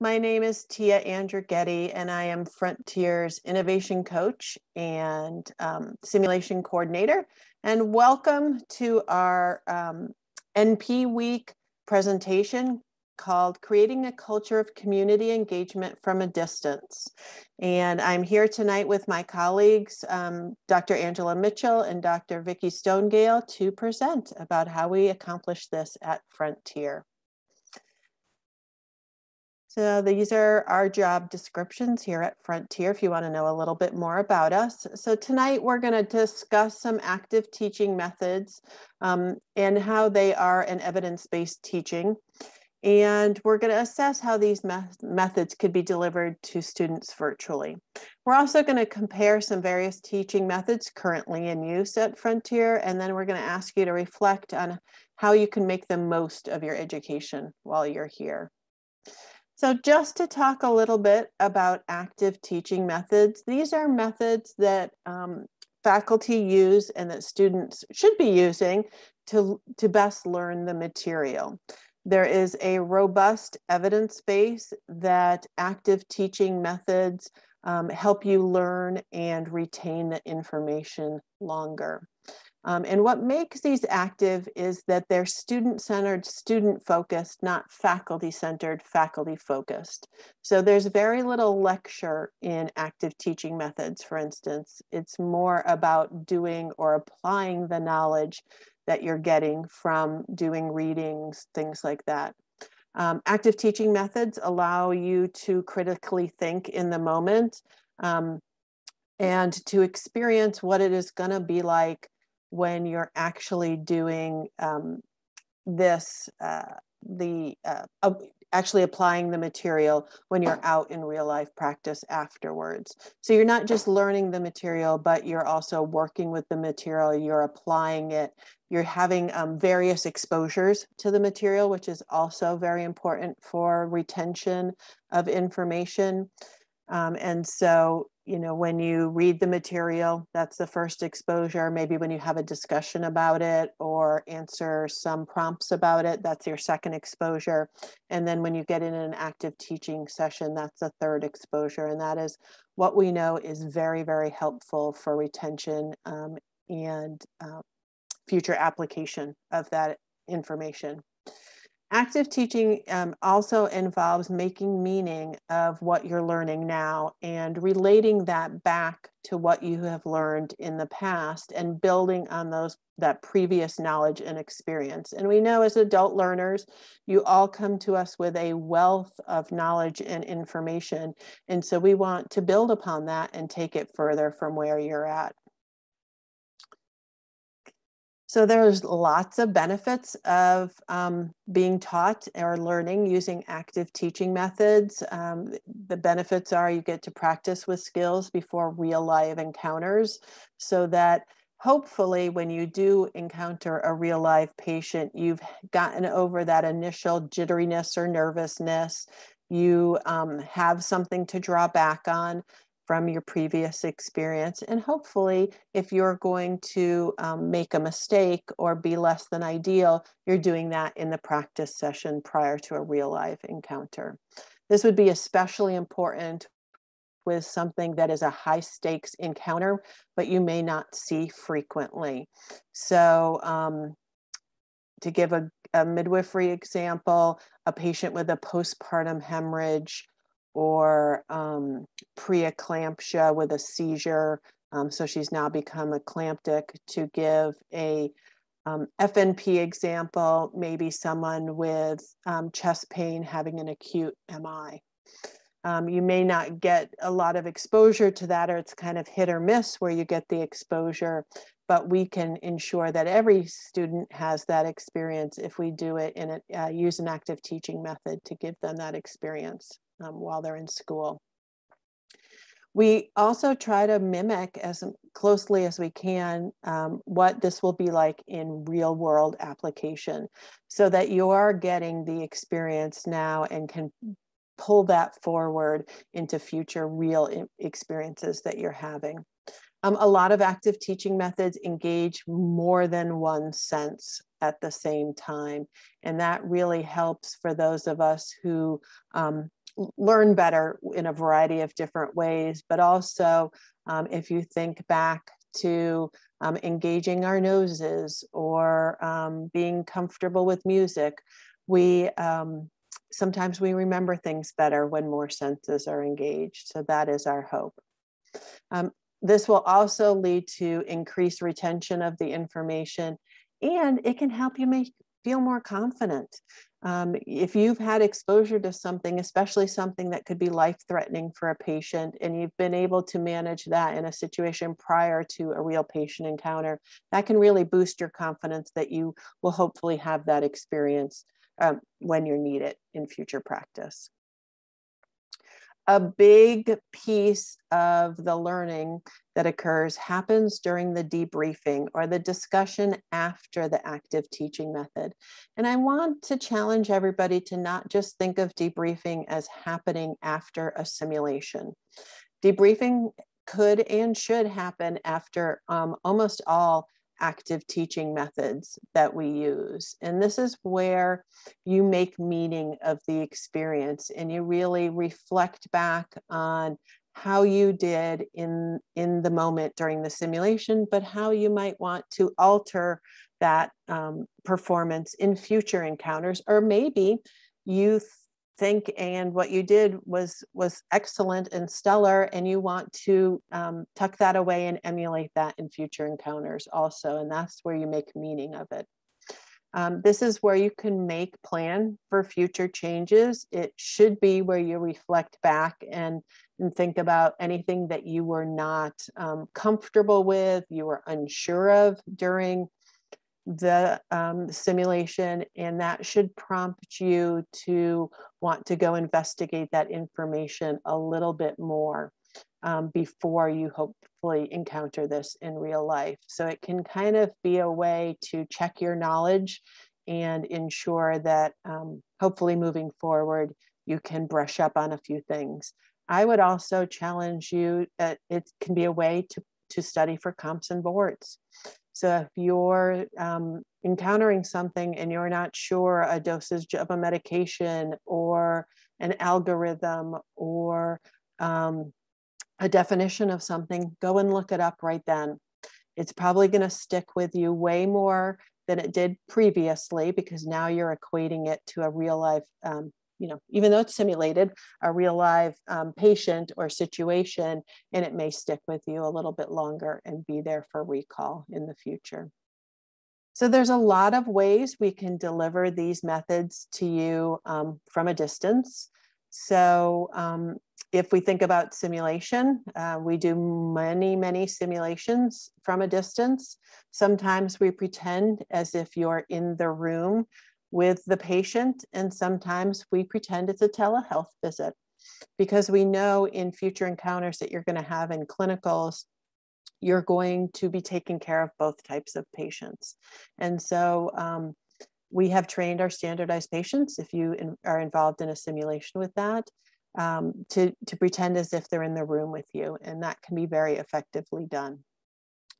My name is Tia Andrew Getty, and I am Frontier's Innovation Coach and Simulation Coordinator. And welcome to our NP Week presentation called Creating a Culture of Community Engagement from a Distance. And I'm here tonight with my colleagues, Dr. Angela Mitchell and Dr. Vicki Stonegale, to present about how we accomplish this at Frontier. So these are our job descriptions here at Frontier if you want to know a little bit more about us. So tonight we're going to discuss some active teaching methods and how they are an evidence-based teaching. And we're going to assess how these methods could be delivered to students virtually. We're also going to compare some various teaching methods currently in use at Frontier, and then we're going to ask you to reflect on how you can make the most of your education while you're here. So just to talk a little bit about active teaching methods, these are methods that faculty use and that students should be using to best learn the material. There is a robust evidence base that active teaching methods help you learn and retain the information longer. And what makes these active is that they're student-centered, student-focused, not faculty-centered, faculty-focused. So there's very little lecture in active teaching methods, for instance. It's more about doing or applying the knowledge that you're getting from doing readings, things like that. Active teaching methods allow you to critically think in the moment and to experience what it is going to be like when you're actually doing actually applying the material when you're out in real life practice afterwards. So you're not just learning the material, but you're also working with the material, you're applying it, you're having various exposures to the material, which is also very important for retention of information. And so, you know, when you read the material, that's the first exposure. Maybe when you have a discussion about it or answer some prompts about it, that's your second exposure. And then when you get in an active teaching session, that's the third exposure. And that is what we know is very, very helpful for retention and future application of that information. Active teaching also involves making meaning of what you're learning now and relating that back to what you have learned in the past and building on that previous knowledge and experience. And we know as adult learners, you all come to us with a wealth of knowledge and information. And so we want to build upon that and take it further from where you're at. So there's lots of benefits of being taught or learning using active teaching methods. The benefits are you get to practice with skills before real life encounters so that hopefully when you do encounter a real life patient, you've gotten over that initial jitteriness or nervousness. You have something to draw back on from your previous experience. And hopefully, if you're going to make a mistake or be less than ideal, you're doing that in the practice session prior to a real life encounter. This would be especially important with something that is a high stakes encounter, but you may not see frequently. So to give a midwifery example, a patient with a postpartum hemorrhage or preeclampsia with a seizure, so she's now become eclamptic. To give a FNP example, maybe someone with chest pain having an acute MI. You may not get a lot of exposure to that, or it's kind of hit or miss where you get the exposure, but we can ensure that every student has that experience if we do it in use an active teaching method to give them that experience while they're in school. We also try to mimic as closely as we can what this will be like in real world application so that you are getting the experience now and can pull that forward into future real experiences that you're having. A lot of active teaching methods engage more than one sense at the same time. And that really helps for those of us who learn better in a variety of different ways, but also if you think back to engaging our noses or being comfortable with music, we sometimes we remember things better when more senses are engaged. So that is our hope. This will also lead to increased retention of the information, and it can help you feel more confident. If you've had exposure to something, especially something that could be life-threatening for a patient, and you've been able to manage that in a situation prior to a real patient encounter, that can really boost your confidence that you will hopefully have that experience when you need it in future practice. A big piece of the learning that occurs happens during the debriefing or the discussion after the active teaching method. And I want to challenge everybody to not just think of debriefing as happening after a simulation. Debriefing could and should happen after almost all active teaching methods that we use. And this is where you make meaning of the experience and you really reflect back on how you did in the moment during the simulation, but how you might want to alter that performance in future encounters. Or maybe you think and what you did was excellent and stellar, and you want to tuck that away and emulate that in future encounters also, and that's where you make meaning of it. This is where you can make plan for future changes. It should be where you reflect back and think about anything that you were not comfortable with, you were unsure of during the simulation, and that should prompt you to want to go investigate that information a little bit more before you hopefully encounter this in real life. So it can kind of be a way to check your knowledge and ensure that hopefully moving forward, you can brush up on a few things. I would also challenge you that it can be a way to study for comps and boards. So if you're encountering something and you're not sure a dosage of a medication or an algorithm or a definition of something, go and look it up right then. It's probably going to stick with you way more than it did previously, because now you're equating it to a real life, you know, even though it's simulated, a real life patient or situation, and it may stick with you a little bit longer and be there for recall in the future. So there's a lot of ways we can deliver these methods to you from a distance. So if we think about simulation, we do many, many simulations from a distance. Sometimes we pretend as if you're in the room with the patient, and sometimes we pretend it's a telehealth visit, because we know in future encounters that you're going to have in clinicals, you're going to be taking care of both types of patients. And so we have trained our standardized patients, if you are involved in a simulation with that, to pretend as if they're in the room with you, and that can be very effectively done.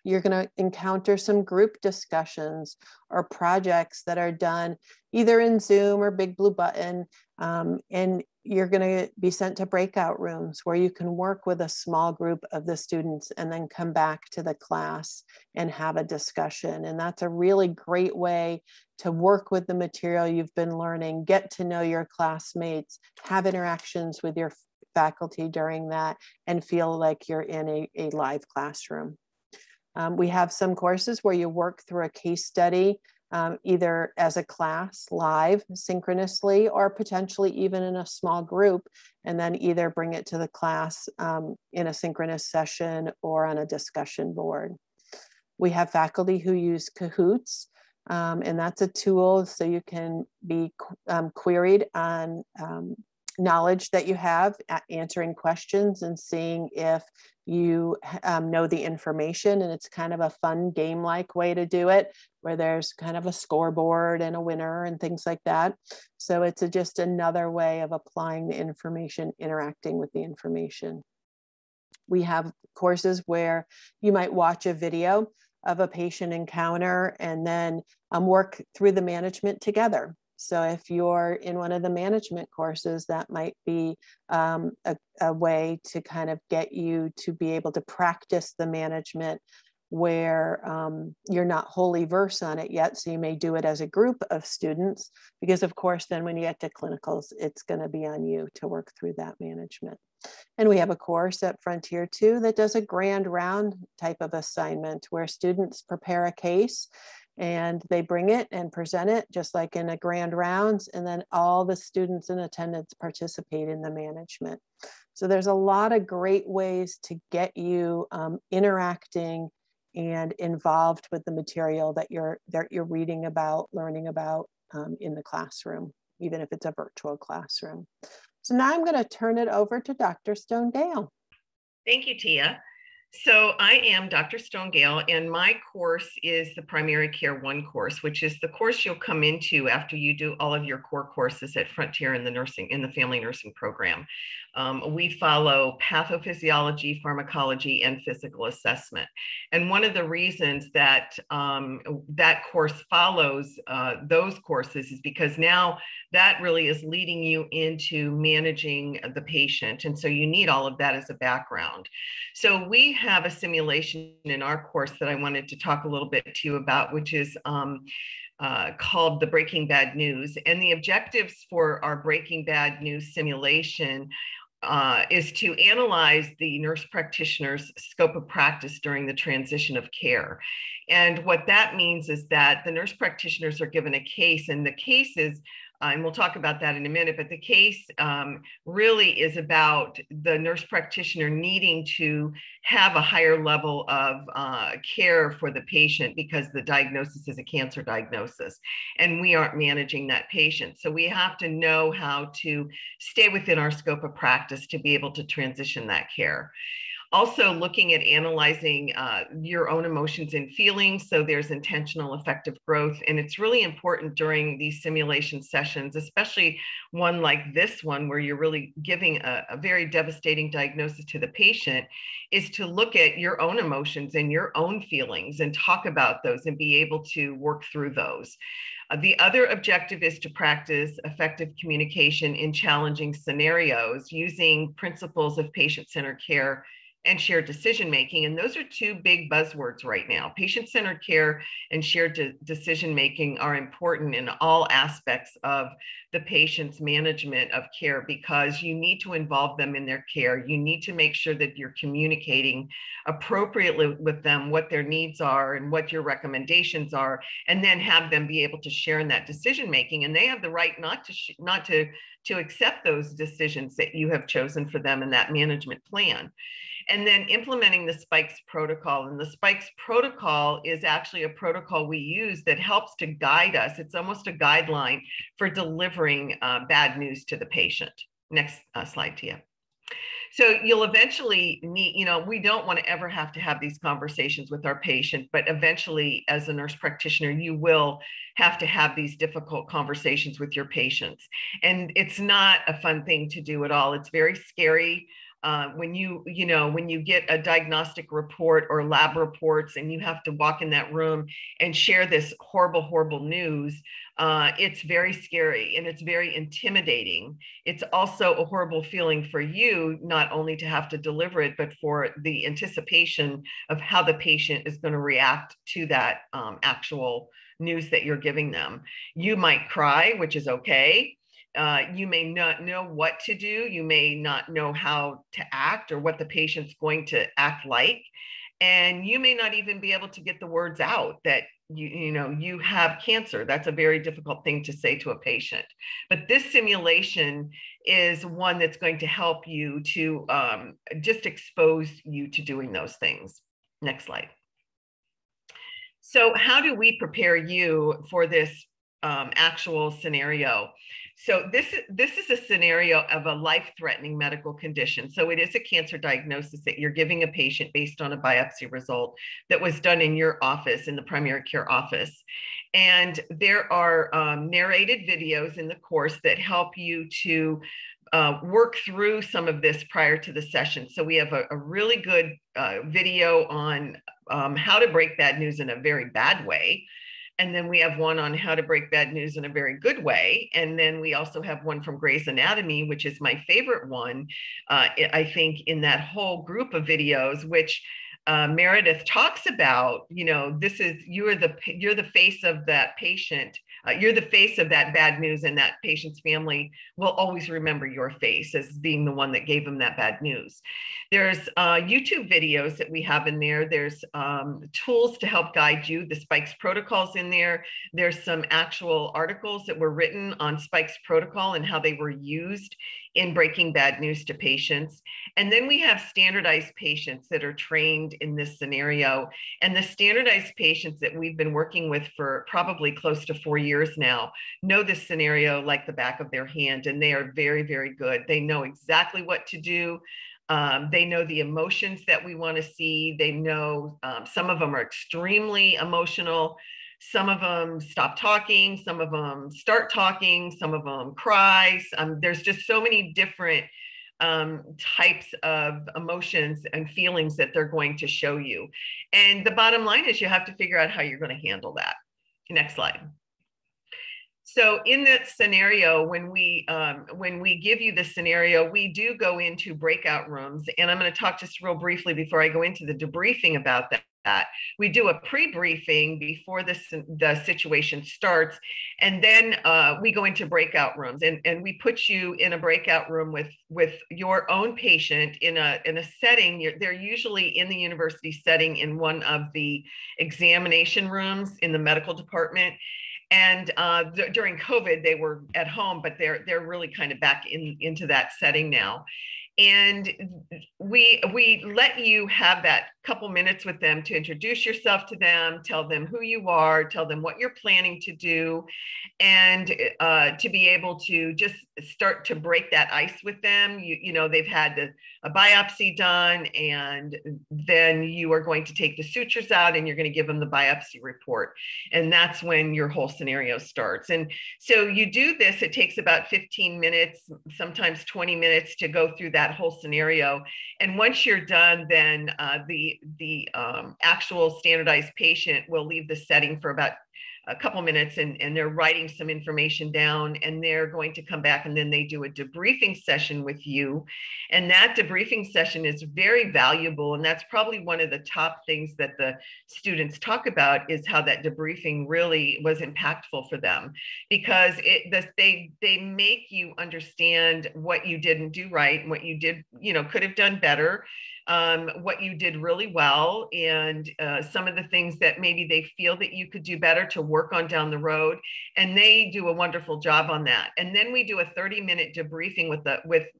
You're going to encounter some group discussions or projects that are done either in Zoom or Big Blue Button, and you're going to be sent to breakout rooms where you can work with a small group of the students and then come back to the class and have a discussion. And that's a really great way to work with the material you've been learning, get to know your classmates, have interactions with your faculty during that, and feel like you're in a live classroom. We have some courses where you work through a case study, either as a class live synchronously, or potentially even in a small group, and then either bring it to the class in a synchronous session or on a discussion board. We have faculty who use Kahoots, and that's a tool so you can be queried on knowledge that you have, answering questions and seeing if you know the information. And it's kind of a fun game-like way to do it, where there's kind of a scoreboard and a winner and things like that. So it's just another way of applying the information, interacting with the information. We have courses where you might watch a video of a patient encounter and then work through the management together. So if you're in one of the management courses, that might be a way to kind of get you to be able to practice the management where you're not wholly versed on it yet. So you may do it as a group of students, because of course, then when you get to clinicals, it's gonna be on you to work through that management. And we have a course at Frontier 2 that does a grand round type of assignment where students prepare a case and they bring it and present it just like in a grand rounds. And then all the students in attendance participate in the management. So there's a lot of great ways to get you interacting and involved with the material that you're reading about, learning about in the classroom, even if it's a virtual classroom. So now I'm gonna turn it over to Dr. Stonegale. Thank you, Tia. So I am Dr. Stonegale, and my course is the Primary Care 1 course, which is the course you'll come into after you do all of your core courses at Frontier in the family nursing program. We follow pathophysiology, pharmacology, and physical assessment. And one of the reasons that that course follows those courses is because now that really is leading you into managing the patient. And so you need all of that as a background. So we have a simulation in our course that I wanted to talk a little bit to you about, which is called the Breaking Bad News. And the objectives for our Breaking Bad News simulation is to analyze the nurse practitioner's scope of practice during the transition of care. And what that means is that the nurse practitioners are given a case, and the case is and we'll talk about that in a minute, but the case really is about the nurse practitioner needing to have a higher level of care for the patient because the diagnosis is a cancer diagnosis and we aren't managing that patient. So we have to know how to stay within our scope of practice to be able to transition that care. Also looking at analyzing your own emotions and feelings. So there's intentional effective growth. And it's really important during these simulation sessions, especially one like this one, where you're really giving a very devastating diagnosis to the patient, is to look at your own emotions and your own feelings and talk about those and be able to work through those. The other objective is to practice effective communication in challenging scenarios using principles of patient-centered care and shared decision-making. And those are two big buzzwords right now. Patient-centered care and shared decision-making are important in all aspects of the patient's management of care because you need to involve them in their care. You need to make sure that you're communicating appropriately with them what their needs are and what your recommendations are, and then have them be able to share in that decision-making. And they have the right not to accept those decisions that you have chosen for them in that management plan. And then implementing the Spikes Protocol. And the Spikes Protocol is actually a protocol we use that helps to guide us. It's almost a guideline for delivering bad news to the patient. Next slide, Tia. So you'll eventually need, you know, we don't want to ever have to have these conversations with our patient, but eventually as a nurse practitioner, you will have to have these difficult conversations with your patients. And it's not a fun thing to do at all. It's very scary. When you get a diagnostic report or lab reports and you have to walk in that room and share this horrible, horrible news, it's very scary and it's very intimidating. It's also a horrible feeling for you, not only to have to deliver it, but for the anticipation of how the patient is going to react to that actual news that you're giving them. You might cry, which is okay. You may not know what to do. You may not know how to act or what the patient's going to act like. And you may not even be able to get the words out that you have cancer. That's a very difficult thing to say to a patient. But this simulation is one that's going to help you to just expose you to doing those things. Next slide. So how do we prepare you for this actual scenario? So this is a scenario of a life-threatening medical condition. So it is a cancer diagnosis that you're giving a patient based on a biopsy result that was done in your office, in the primary care office. And there are narrated videos in the course that help you to work through some of this prior to the session. So we have a really good video on how to break bad news in a very bad way. And then we have one on how to break bad news in a very good way. And then we also have one from Grey's Anatomy, which is my favorite one, I think, in that whole group of videos, which Meredith talks about, you know, this is, you're the face of that patient. You're the face of that bad news, and that patient's family will always remember your face as being the one that gave them that bad news. There's YouTube videos that we have in there. There's tools to help guide you. The Spikes Protocol's in there. There's some actual articles that were written on Spikes Protocol and how they were used in breaking bad news to patients. And then we have standardized patients that are trained in this scenario. And the standardized patients that we've been working with for probably close to 4 years now know this scenario like the back of their hand, and they are very, very good. They know exactly what to do. They know the emotions that we want to see. They know some of them are extremely emotional. Some of them stop talking, some of them start talking, some of them cry. There's just so many different types of emotions and feelings that they're going to show you. And the bottom line is you have to figure out how you're going to handle that. Next slide. So in that scenario, when we give you the scenario, we do go into breakout rooms. And I'm going to talk just real briefly before I go into the debriefing about that. We do a pre-briefing before the situation starts, and then we go into breakout rooms, and we put you in a breakout room with your own patient in a setting. They're usually in the university setting in one of the examination rooms in the medical department. And during COVID, they were at home, but they're really kind of back into that setting now. And we let you have that couple minutes with them to introduce yourself to them, tell them who you are, tell them what you're planning to do, and to be able to just start to break that ice with them. You know, they've had a biopsy done, and then you are going to take the sutures out and you're going to give them the biopsy report. And that's when your whole scenario starts. And so you do this, it takes about 15 minutes, sometimes 20 minutes to go through that whole scenario. And once you're done, then the actual standardized patient will leave the setting for about a couple minutes, and they're writing some information down, and they're going to come back, and then they do a debriefing session with you. And that debriefing session is very valuable. And that's probably one of the top things that the students talk about, is how that debriefing really was impactful for them, because they make you understand what you didn't do right and what you did, you know, could have done better. What you did really well, and some of the things that maybe they feel that you could do better to work on down the road. And they do a wonderful job on that. And then we do a 30-minute debriefing with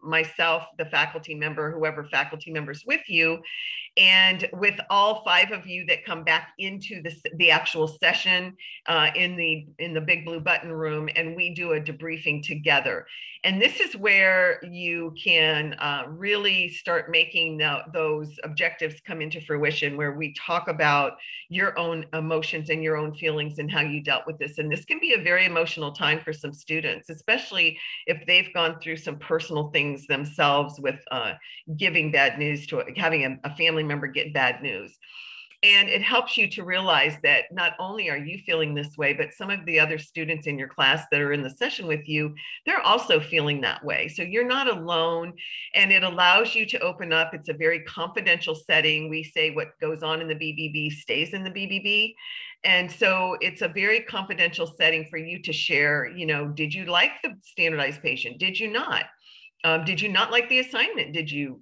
myself, the faculty member, whoever faculty member's with you, and with all 5 of you that come back into the actual session in the big blue button room, and we do a debriefing together. And this is where you can really start making those objectives come into fruition, where we talk about your own emotions and your own feelings and how you dealt with this. And this can be a very emotional time for some students, especially if they've gone through some personal things themselves with giving bad news to having a family member get bad news. And it helps you to realize that not only are you feeling this way, but some of the other students in your class that are in the session with you, they're also feeling that way. So you're not alone, and it allows you to open up. It's a very confidential setting. We say what goes on in the BBB stays in the BBB. And so it's a very confidential setting for you to share, you know, did you like the standardized patient? Did you not? Did you not like the assignment? Did you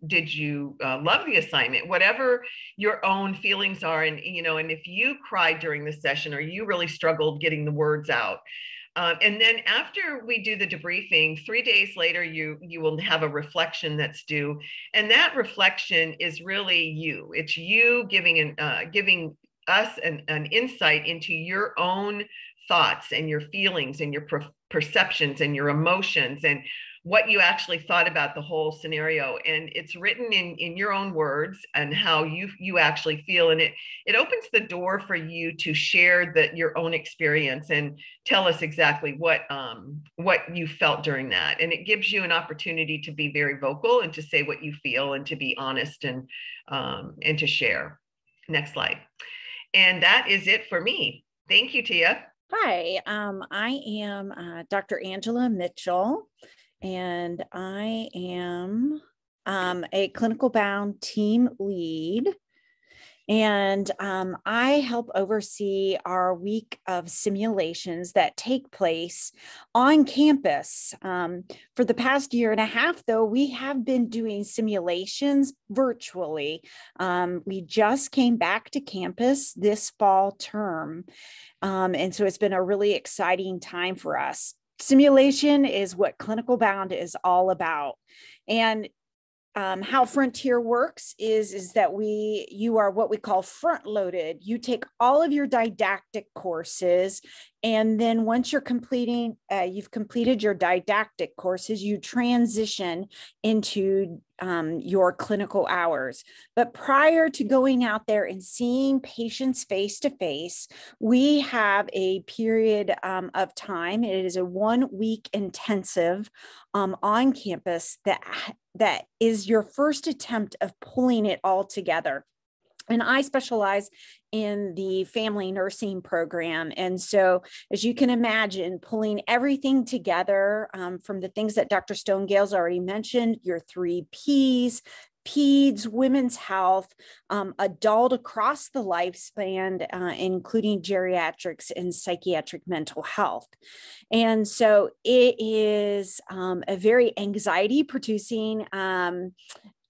love the assignment? Whatever your own feelings are, and you know, and if you cried during the session or you really struggled getting the words out. And then after we do the debriefing, 3 days later, you will have a reflection that's due, and that reflection is really you. It's you giving giving us an insight into your own thoughts and your feelings and your perceptions and your emotions and what you actually thought about the whole scenario. And it's written in your own words and how you actually feel. And it opens the door for you to share your own experience and tell us exactly what you felt during that. And it gives you an opportunity to be very vocal and to say what you feel and to be honest and to share. Next slide. And that is it for me. Thank you, Tia. Hi, I am Dr. Angela Mitchell, and I am a clinical bound team lead. And I help oversee our week of simulations that take place on campus. For the past year and a half, though, we have been doing simulations virtually. We just came back to campus this fall term. And so it's been a really exciting time for us. Simulation is what clinical bound is all about. And how Frontier works is that you are what we call front loaded. You take all of your didactic courses, and then once you're you've completed your didactic courses, you transition into your clinical hours. But prior to going out there and seeing patients face to face, we have a period of time. It is a 1 week intensive on campus that is your first attempt of pulling it all together. And I specialize in the family nursing program. And so, as you can imagine, pulling everything together from the things that Dr. Stonegale's already mentioned, your 3 Ps, peds, women's health, adult across the lifespan, including geriatrics and psychiatric mental health. And so it is a very anxiety-producing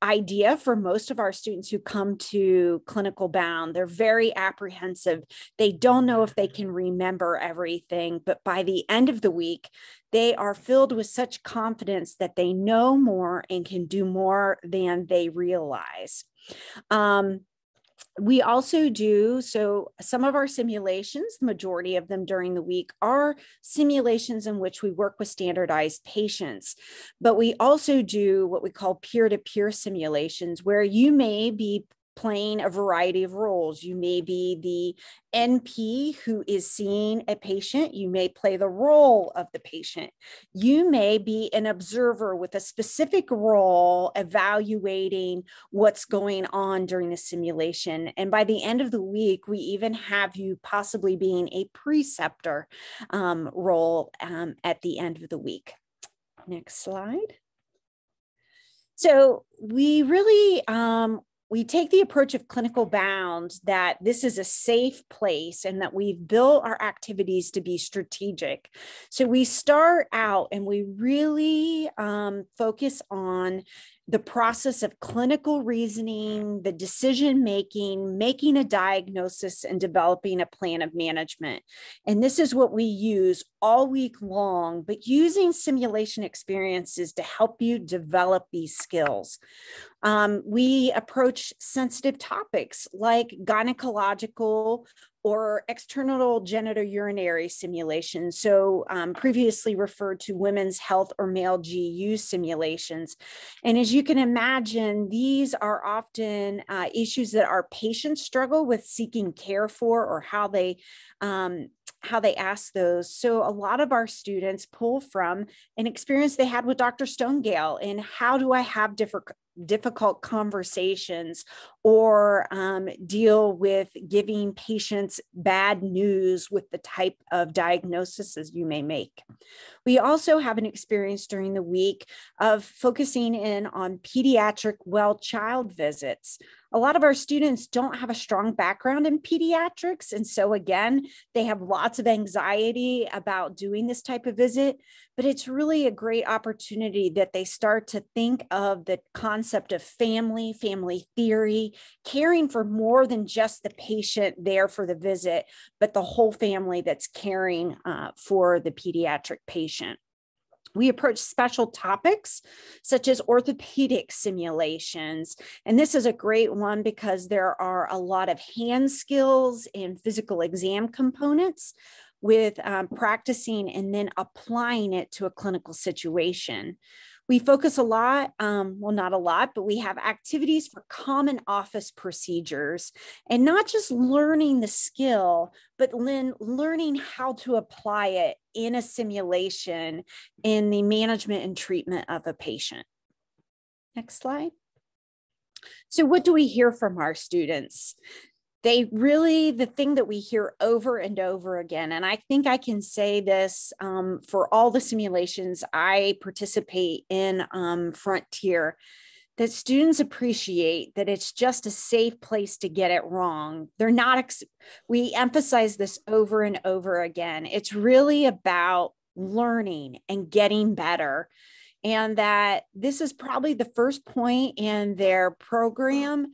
idea for most of our students who come to clinical bound. They're very apprehensive. They don't know if they can remember everything, but by the end of the week, they are filled with such confidence that they know more and can do more than they realize. We also do, so some of our simulations, the majority of them during the week, are simulations in which we work with standardized patients. But we also do what we call peer-to-peer simulations, where you may be playing a variety of roles. You may be the NP who is seeing a patient. You may play the role of the patient. You may be an observer with a specific role evaluating what's going on during the simulation. And by the end of the week, we even have you possibly being a preceptor role at the end of the week. Next slide. So we really, we take the approach of clinical bound that this is a safe place and that we've built our activities to be strategic. So we start out and we really focus on the process of clinical reasoning, the decision-making, making a diagnosis, and developing a plan of management. And this is what we use all week long, but using simulation experiences to help you develop these skills. We approach sensitive topics like gynecological or external genitourinary simulation, so previously referred to women's health or male GU simulations. And as you can imagine, these are often issues that our patients struggle with seeking care for, or how they ask those. So a lot of our students pull from an experience they had with Dr. Stonegale and how do I have difficult conversations or deal with giving patients bad news with the type of diagnoses you may make. We also have an experience during the week of focusing in on pediatric well-child visits. A lot of our students don't have a strong background in pediatrics, and so again, they have lots of anxiety about doing this type of visit, but it's really a great opportunity that they start to think of the concept of family, family theory, caring for more than just the patient there for the visit, but the whole family that's caring for the pediatric patient. We approach special topics such as orthopedic simulations. And this is a great one because there are a lot of hand skills and physical exam components with practicing and then applying it to a clinical situation. We focus a lot, well, not a lot, but we have activities for common office procedures and not just learning the skill, but then learning how to apply it in a simulation in the management and treatment of a patient. Next slide. So what do we hear from our students? They really, the thing that we hear over and over again, and I think I can say this for all the simulations I participate in Frontier, that students appreciate that it's just a safe place to get it wrong. They're not, we emphasize this over and over again. It's really about learning and getting better. And that this is probably the first point in their program.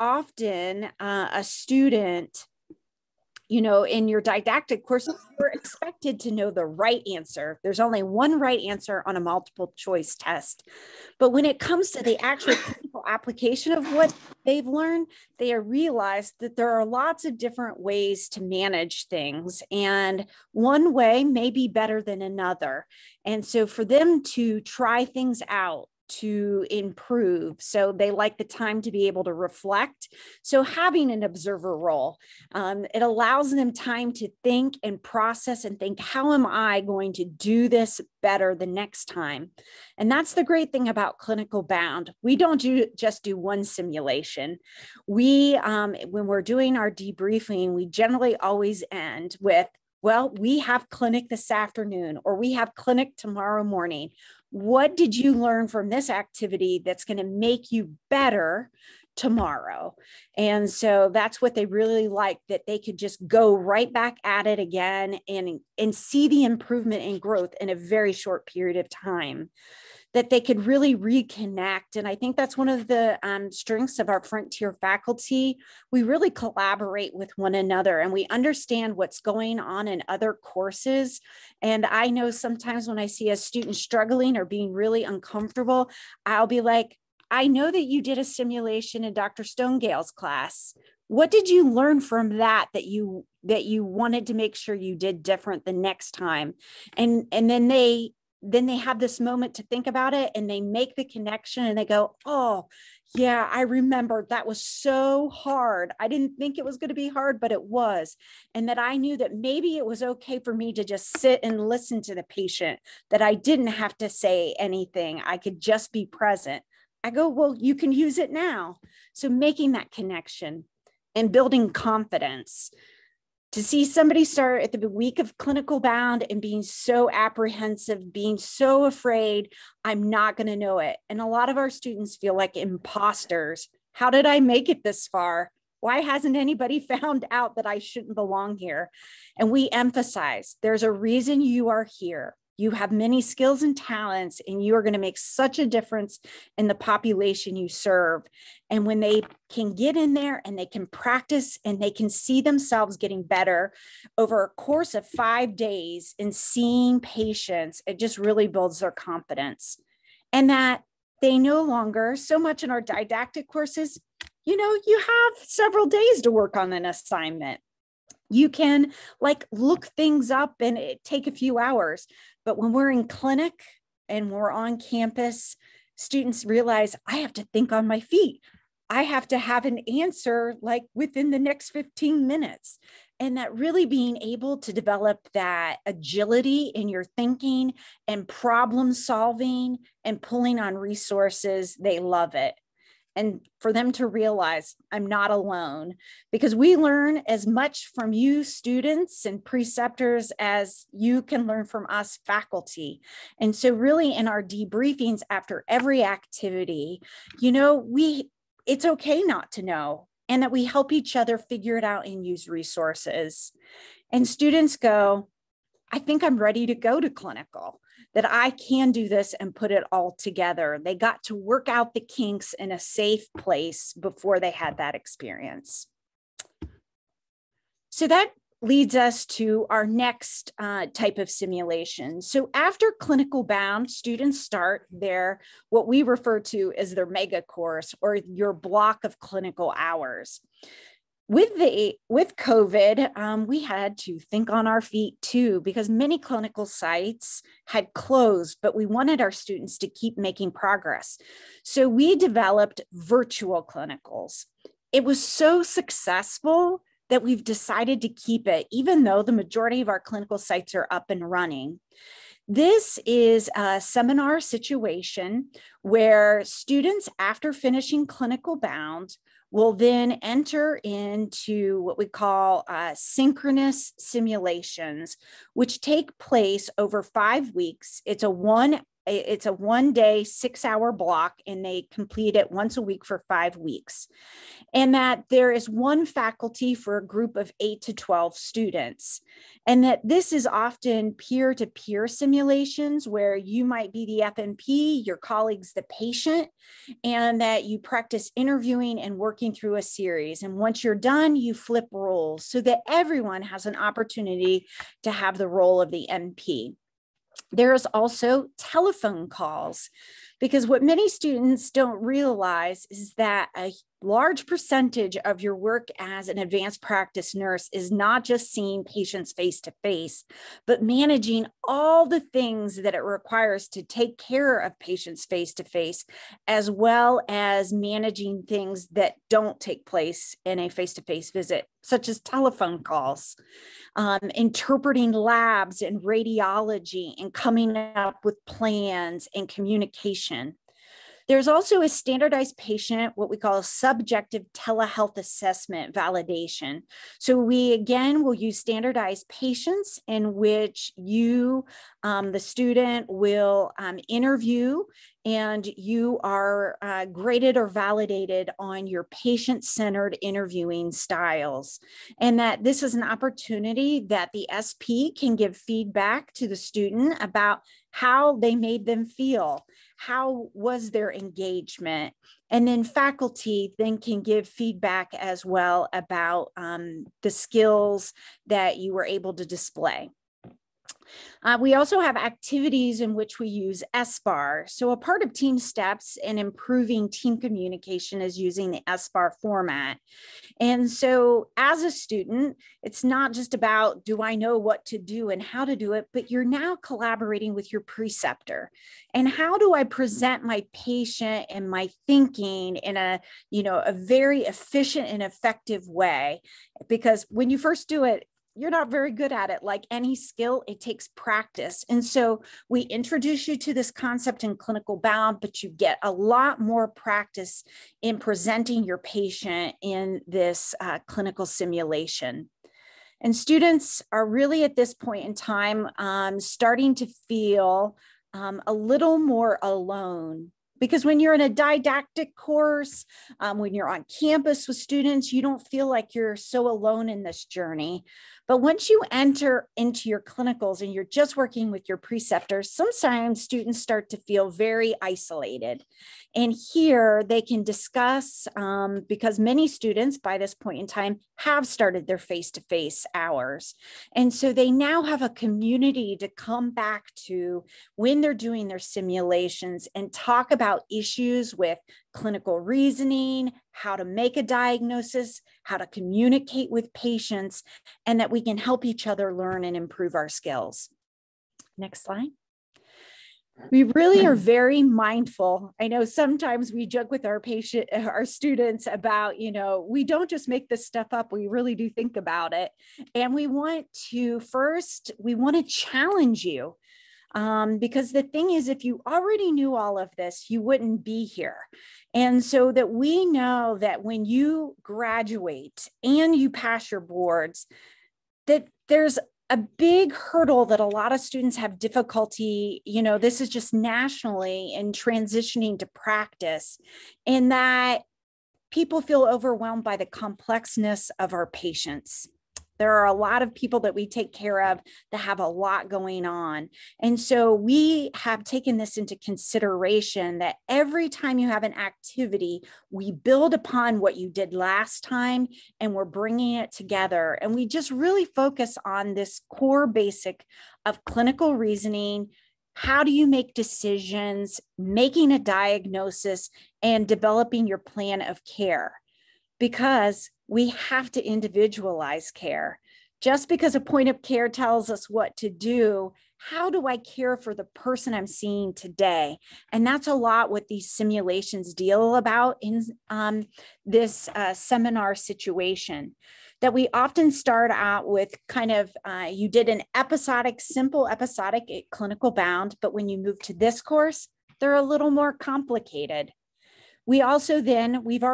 Often a student, you know, in your didactic courses, you're expected to know the right answer. There's only one right answer on a multiple choice test. But when it comes to the actual clinical application of what they've learned, they realize that there are lots of different ways to manage things. And one way may be better than another. And so for them to try things out, to improve. So they like the time to be able to reflect. So having an observer role, it allows them time to think and process and think, how am I going to do this better the next time? And that's the great thing about clinical bound. We don't just do one simulation. We, when we're doing our debriefing, we generally always end with, well, we have clinic this afternoon, or we have clinic tomorrow morning. What did you learn from this activity that's going to make you better tomorrow? And so that's what they really like, that they could just go right back at it again and see the improvement and growth in a very short period of time, that they could really reconnect. And I think that's one of the strengths of our Frontier faculty. We really collaborate with one another and we understand what's going on in other courses. And I know sometimes when I see a student struggling or being really uncomfortable, I'll be like, I know that you did a simulation in Dr. Stonegale's class. What did you learn from that you wanted to make sure you did different the next time? And then they have this moment to think about it and they make the connection and they go, oh, yeah, I remember that was so hard. I didn't think it was going to be hard, but it was. And that I knew that maybe it was okay for me to just sit and listen to the patient, that I didn't have to say anything. I could just be present. I go, well, you can use it now. So making that connection and building confidence. To see somebody start at the week of clinical bound and being so apprehensive, being so afraid, I'm not going to know it. And a lot of our students feel like imposters. How did I make it this far? Why hasn't anybody found out that I shouldn't belong here? And we emphasize there's a reason you are here. You have many skills and talents, and you are going to make such a difference in the population you serve. And when they can get in there and they can practice and they can see themselves getting better over a course of 5 days and seeing patients, it just really builds their confidence. And that they no longer, so much in our didactic courses, you know, you have several days to work on an assignment. You can like look things up and it take a few hours. But when we're in clinic and we're on campus, students realize I have to think on my feet. I have to have an answer like within the next 15 minutes. And that really being able to develop that agility in your thinking and problem solving and pulling on resources, they love it. And for them to realize I'm not alone, because we learn as much from you students and preceptors as you can learn from us faculty. And so really in our debriefings after every activity, you know, it's okay not to know, and that we help each other figure it out and use resources. And students go, I think I'm ready to go to clinical, that I can do this and put it all together. They got to work out the kinks in a safe place before they had that experience. So that leads us to our next type of simulation. So after clinical bound, students start their, what we refer to as their mega course or your block of clinical hours. With COVID, we had to think on our feet too, because many clinical sites had closed, but we wanted our students to keep making progress. So we developed virtual clinicals. It was so successful that we've decided to keep it, even though the majority of our clinical sites are up and running. This is a seminar situation where students, after finishing clinical bound, will then enter into what we call synchronous simulations, which take place over 5 weeks. It's a 1 day, 6 hour block, and they complete it once a week for 5 weeks. And that there is one faculty for a group of 8 to 12 students. And that this is often peer-to-peer simulations where you might be the FNP, your colleagues the patient, and that you practice interviewing and working through a series. And once you're done, you flip roles so that everyone has an opportunity to have the role of the NP. There is also telephone calls, because what many students don't realize is that a large percentage of your work as an advanced practice nurse is not just seeing patients face to face, but managing all the things that it requires to take care of patients face to face, as well as managing things that don't take place in a face-to-face visit, such as telephone calls, interpreting labs and radiology, and coming up with plans and communication. There's also a standardized patient, what we call a subjective telehealth assessment validation. So we, again, will use standardized patients in which you, the student, will interview, and you are graded or validated on your patient-centered interviewing styles. And that this is an opportunity that the SP can give feedback to the student about how they made them feel, how was their engagement, and then faculty then can give feedback as well about the skills that you were able to display. We also have activities in which we use SBAR. So a part of TeamSTEPPS and improving team communication is using the SBAR format. And so as a student, it's not just about, do I know what to do and how to do it, but you're now collaborating with your preceptor. And how do I present my patient and my thinking in a, a very efficient and effective way? Because when you first do it, you're not very good at it. Like any skill, it takes practice. And so we introduce you to this concept in clinical bound, but you get a lot more practice in presenting your patient in this clinical simulation. And students are really at this point in time starting to feel a little more alone. Because when you're in a didactic course, when you're on campus with students, you don't feel like you're so alone in this journey. But once you enter into your clinicals and you're just working with your preceptors, sometimes students start to feel very isolated. And here they can discuss, because many students by this point in time have started their face-to-face hours. And so they now have a community to come back to when they're doing their simulations and talk about issues with clinical reasoning, how to make a diagnosis, how to communicate with patients, and that we can help each other learn and improve our skills. Next slide. We really are very mindful. I know sometimes we joke with our students about, we don't just make this stuff up, we really do think about it. And we want to first, we want to challenge you. Because the thing is, if you already knew all of this, you wouldn't be here. And so that we know that when you graduate and you pass your boards, that there's a big hurdle that a lot of students have difficulty, this is just nationally, in transitioning to practice, and that people feel overwhelmed by the complexness of our patients. There are a lot of people that we take care of that have a lot going on. And so we have taken this into consideration that every time you have an activity, we build upon what you did last time and we're bringing it together. And we just really focus on this core basic of clinical reasoning. How do you make decisions, making a diagnosis, and developing your plan of care? Because we have to individualize care. Just because a point of care tells us what to do, how do I care for the person I'm seeing today? And that's a lot what these simulations deal about in this seminar situation. that we often start out with kind of, you did an episodic, simple episodic clinical bound, but when you move to this course, they're a little more complicated. We also then, you've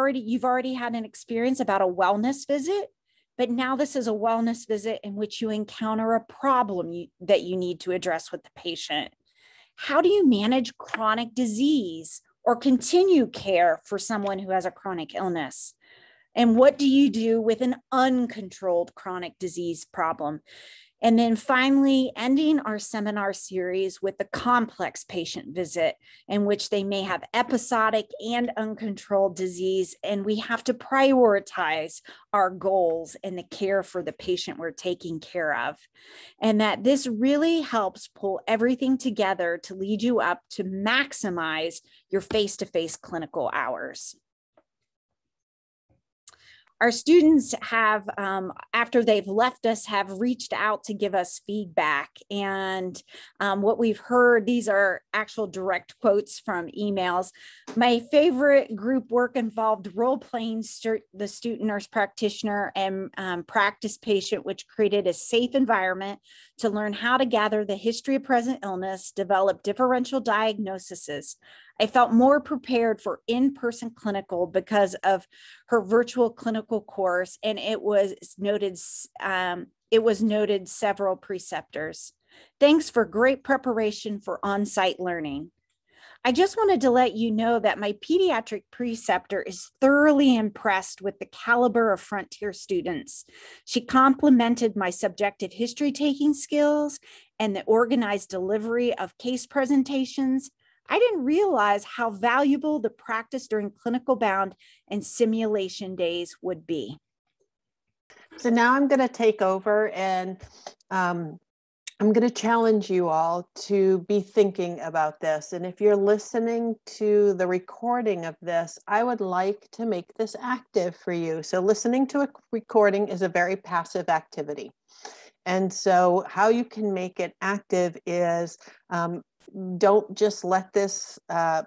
already had an experience about a wellness visit, but now this is a wellness visit in which you encounter a problem that you need to address with the patient. How do you manage chronic disease or continue care for someone who has a chronic illness? And what do you do with an uncontrolled chronic disease problem? And then finally, ending our seminar series with the complex patient visit, in which they may have episodic and uncontrolled disease, and we have to prioritize our goals and the care for the patient we're taking care of. And that this really helps pull everything together to lead you up to maximize your face-to-face clinical hours. Our students have, after they've left us, have reached out to give us feedback. And what we've heard, these are actual direct quotes from emails. My favorite group work involved role-playing the student nurse practitioner and practice patient, which created a safe environment to learn how to gather the history of present illness, develop differential diagnoses. I felt more prepared for in-person clinical because of her virtual clinical course, and it was noted several preceptors. Thanks for great preparation for on-site learning. I just wanted to let you know that my pediatric preceptor is thoroughly impressed with the caliber of Frontier students. She complimented my subjective history-taking skills and the organized delivery of case presentations. I didn't realize how valuable the practice during clinical bound and simulation days would be. So now I'm going to take over, and I'm going to challenge you all to be thinking about this. And if you're listening to the recording of this, I would like to make this active for you. So listening to a recording is a very passive activity. And so how you can make it active is, don't just let this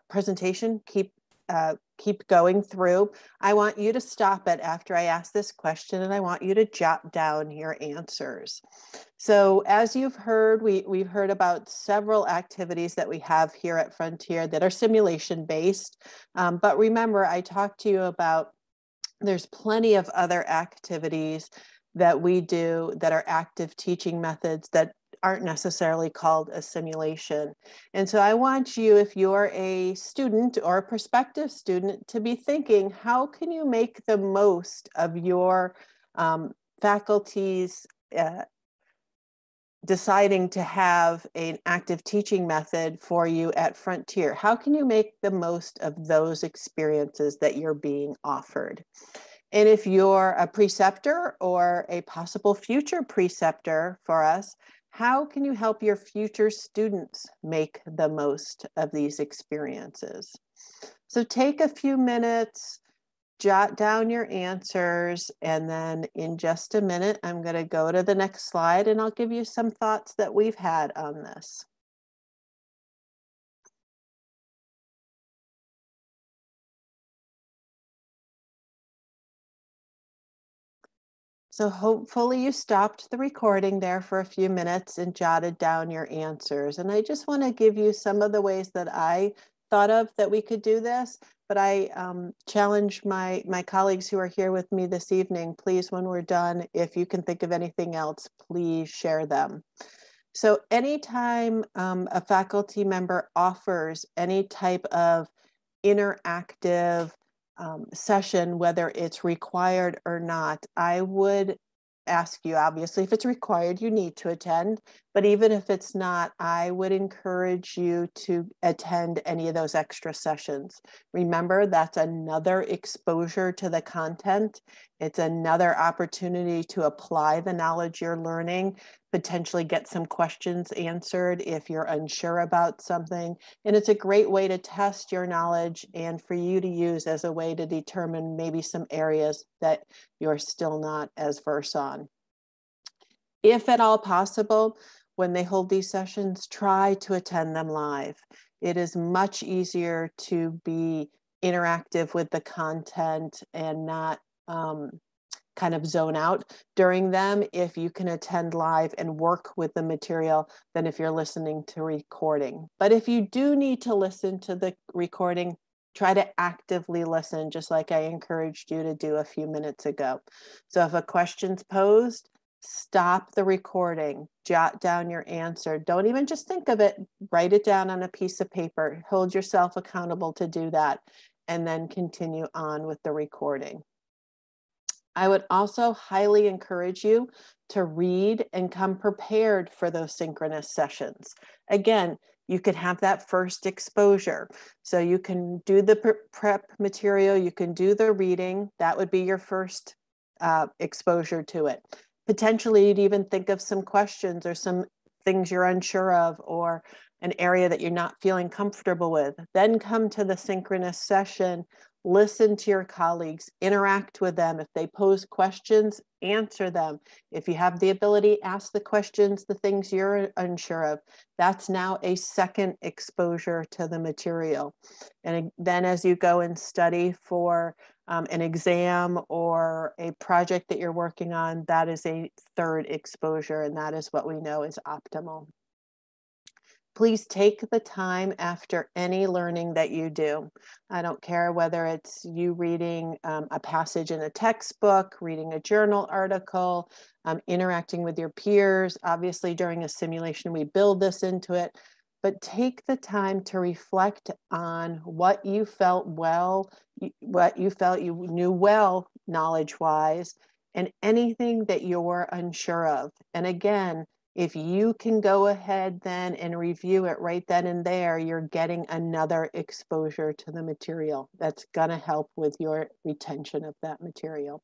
presentation keep going through. I want you to stop it after I ask this question, and I want you to jot down your answers. So as you've heard, we've heard about several activities that we have here at Frontier that are simulation based. But remember, I talked to you about there's plenty of other activities that we do that are active teaching methods that aren't necessarily called a simulation. And so I want you, if you're a student or a prospective student, to be thinking, how can you make the most of your faculty's deciding to have an active teaching method for you at Frontier? How can you make the most of those experiences that you're being offered? And if you're a preceptor or a possible future preceptor for us, how can you help your future students make the most of these experiences? So take a few minutes, jot down your answers, and then in just a minute, I'm going to go to the next slide and I'll give you some thoughts that we've had on this. So hopefully you stopped the recording there for a few minutes and jotted down your answers. And I just want to give you some of the ways that I thought of that we could do this, but I challenge my colleagues who are here with me this evening, please, when we're done, if you can think of anything else, please share them. So anytime a faculty member offers any type of interactive session, whether it's required or not, I would ask you, obviously, if it's required, you need to attend, but even if it's not, I would encourage you to attend any of those extra sessions. Remember, that's another exposure to the content. It's another opportunity to apply the knowledge you're learning, potentially get some questions answered if you're unsure about something. And it's a great way to test your knowledge and for you to use as a way to determine maybe some areas that you're still not as versed on. If at all possible, when they hold these sessions, try to attend them live. It is much easier to be interactive with the content and not kind of zone out during them if you can attend live and work with the material than if you're listening to recording. But if you do need to listen to the recording, try to actively listen, just like I encouraged you to do a few minutes ago. So if a question's posed, stop the recording, jot down your answer. Don't even just think of it, write it down on a piece of paper, hold yourself accountable to do that, and then continue on with the recording. I would also highly encourage you to read and come prepared for those synchronous sessions. Again, you could have that first exposure. So you can do the prep material, you can do the reading. That would be your first exposure to it. Potentially, you'd even think of some questions or some things you're unsure of or an area that you're not feeling comfortable with. Then come to the synchronous session. Listen to your colleagues, interact with them. If they pose questions, answer them. If you have the ability, ask the questions, the things you're unsure of. That's now a second exposure to the material. And then as you go and study for an exam or a project that you're working on, that is a third exposure, and that is what we know is optimal. Please take the time after any learning that you do. I don't care whether it's you reading a passage in a textbook, reading a journal article, interacting with your peers. Obviously, during a simulation, we build this into it, but take the time to reflect on what you felt well, what you felt you knew well knowledge-wise, and anything that you're unsure of. And again, if you can go ahead then and review it right then and there, you're getting another exposure to the material that's going to help with your retention of that material.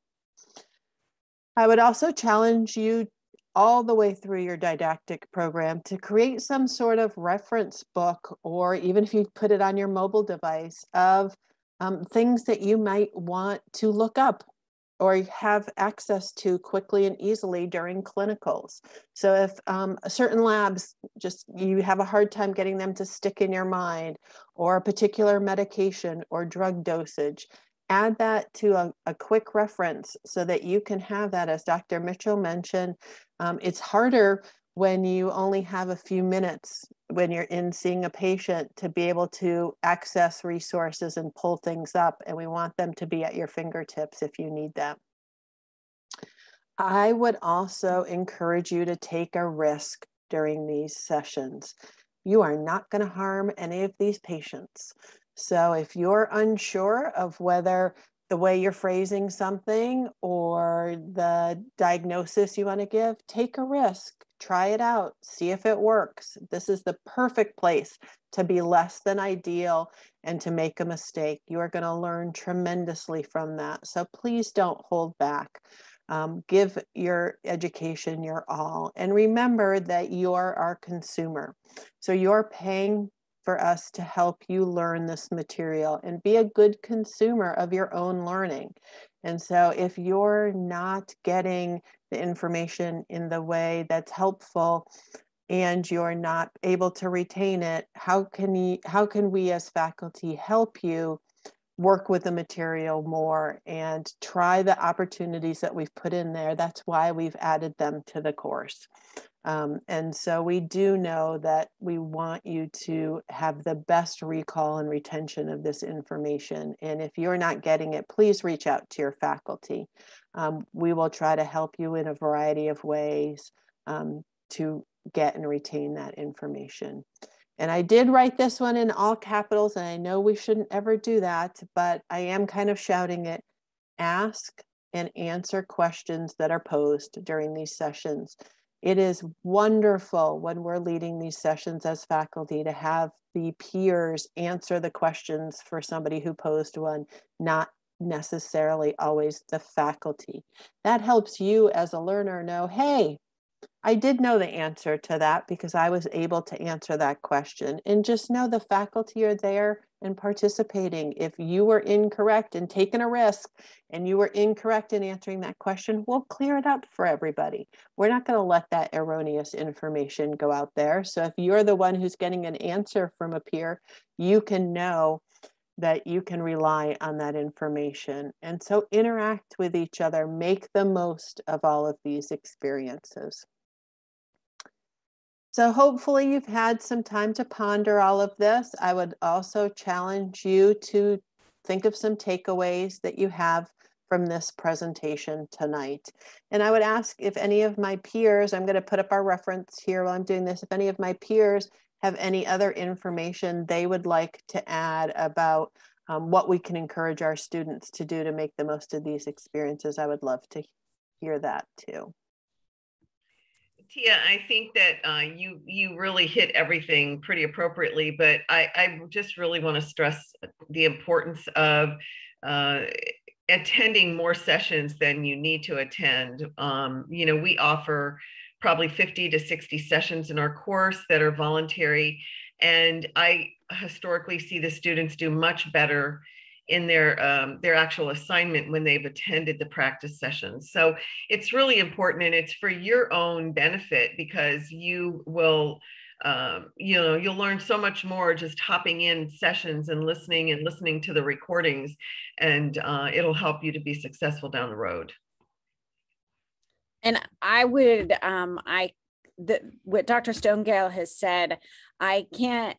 I would also challenge you all the way through your didactic program to create some sort of reference book, or even if you put it on your mobile device, of things that you might want to look up or have access to quickly and easily during clinicals. So if certain labs, just you have a hard time getting them to stick in your mind, or a particular medication or drug dosage, add that to a quick reference so that you can have that. As Dr. Mitchell mentioned, it's harder when you only have a few minutes when you're in seeing a patient to be able to access resources and pull things up, and we want them to be at your fingertips if you need them. I would also encourage you to take a risk during these sessions. You are not going to harm any of these patients. So if you're unsure of whether the way you're phrasing something or the diagnosis you want to give, take a risk. Try it out, see if it works. This is the perfect place to be less than ideal and to make a mistake. You are going to learn tremendously from that. So please don't hold back. Give your education your all. And remember that you're our consumer. So you're paying for us to help you learn this material, and be a good consumer of your own learning. And so if you're not getting the information in the way that's helpful and you're not able to retain it, how can we as faculty help you work with the material more and try the opportunities that we've put in there? That's why we've added them to the course. And so we do know that we want you to have the best recall and retention of this information. And if you're not getting it, please reach out to your faculty. We will try to help you in a variety of ways to get and retain that information. And I did write this one in all capitals, and I know we shouldn't ever do that, but I am kind of shouting it. Ask and answer questions that are posed during these sessions. It is wonderful when we're leading these sessions as faculty to have the peers answer the questions for somebody who posed one, not necessarily always the faculty. That helps you as a learner know, hey, I did know the answer to that because I was able to answer that question. And just know the faculty are there and participating. If you were incorrect and taking a risk and you were incorrect in answering that question, we'll clear it up for everybody. We're not going to let that erroneous information go out there. So if you're the one who's getting an answer from a peer, you can know that you can rely on that information. And so interact with each other, make the most of all of these experiences. So hopefully you've had some time to ponder all of this. I would also challenge you to think of some takeaways that you have from this presentation tonight. And I would ask if any of my peers, I'm going to put up our reference here while I'm doing this, if any of my peers have any other information they would like to add about what we can encourage our students to do to make the most of these experiences, I would love to hear that too. Tia, I think that you really hit everything pretty appropriately, but I just really want to stress the importance of attending more sessions than you need to attend. You know, we offer probably 50 to 60 sessions in our course that are voluntary. And I historically see the students do much better in their actual assignment when they've attended the practice sessions. So it's really important, and it's for your own benefit, because you will, you know, you'll learn so much more just hopping in sessions and listening to the recordings, and it'll help you to be successful down the road. And I would, what Dr. Stonegale has said, I can't,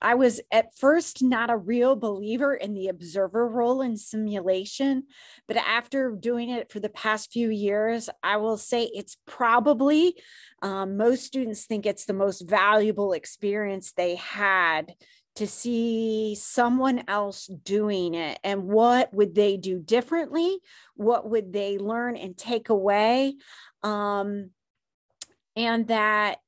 I was at first not a real believer in the observer role in simulation, but after doing it for the past few years, I will say it's probably, most students think it's the most valuable experience they had to see someone else doing it, and what would they do differently? What would they learn and take away? And that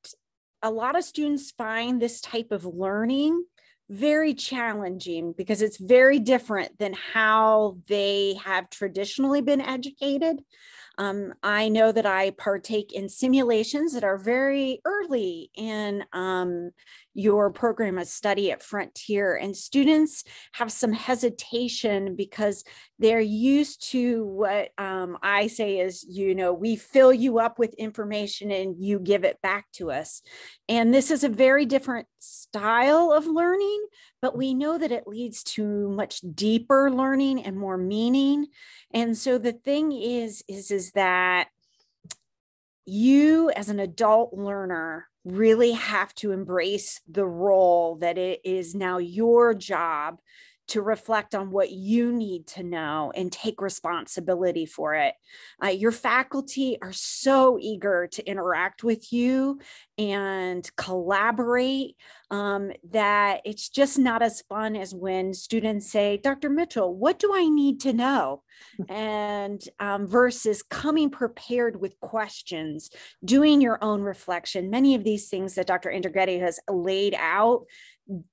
a lot of students find this type of learning very challenging because it's very different than how they have traditionally been educated. I know that I partake in simulations that are very early in your program of study at Frontier, and students have some hesitation because they're used to what I say is, you know, we fill you up with information and you give it back to us. And this is a very different style of learning, but we know that it leads to much deeper learning and more meaning. And so the thing is that you as an adult learner really have to embrace the role that it is now your job to reflect on what you need to know and take responsibility for it. Your faculty are so eager to interact with you and collaborate that it's just not as fun as when students say, Dr. Mitchell, what do I need to know? And versus coming prepared with questions, doing your own reflection. Many of these things that Dr. Andrew Getty has laid out,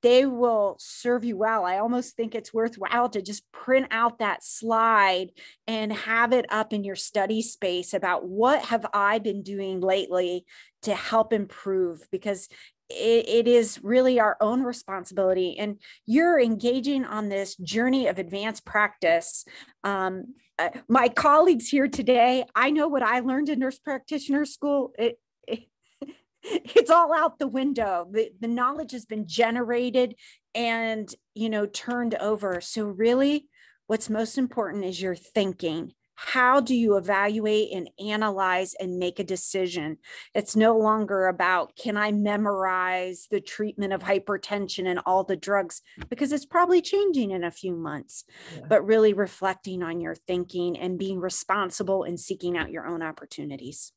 they will serve you well. I almost think it's worthwhile to just print out that slide and have it up in your study space about what have I been doing lately to help improve, because it is really our own responsibility. And you're engaging on this journey of advanced practice. My colleagues here today, I know what I learned in nurse practitioner school. It's all out the window. The knowledge has been generated and, you know, turned over. So really what's most important is your thinking. How do you evaluate and analyze and make a decision? It's no longer about, can I memorize the treatment of hypertension and all the drugs, because it's probably changing in a few months, but really reflecting on your thinking and being responsible and seeking out your own opportunities.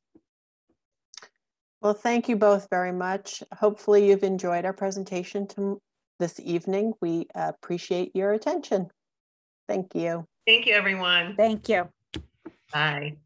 Well, thank you both very much. Hopefully you've enjoyed our presentation this evening. We appreciate your attention. Thank you. Thank you, everyone. Thank you. Bye.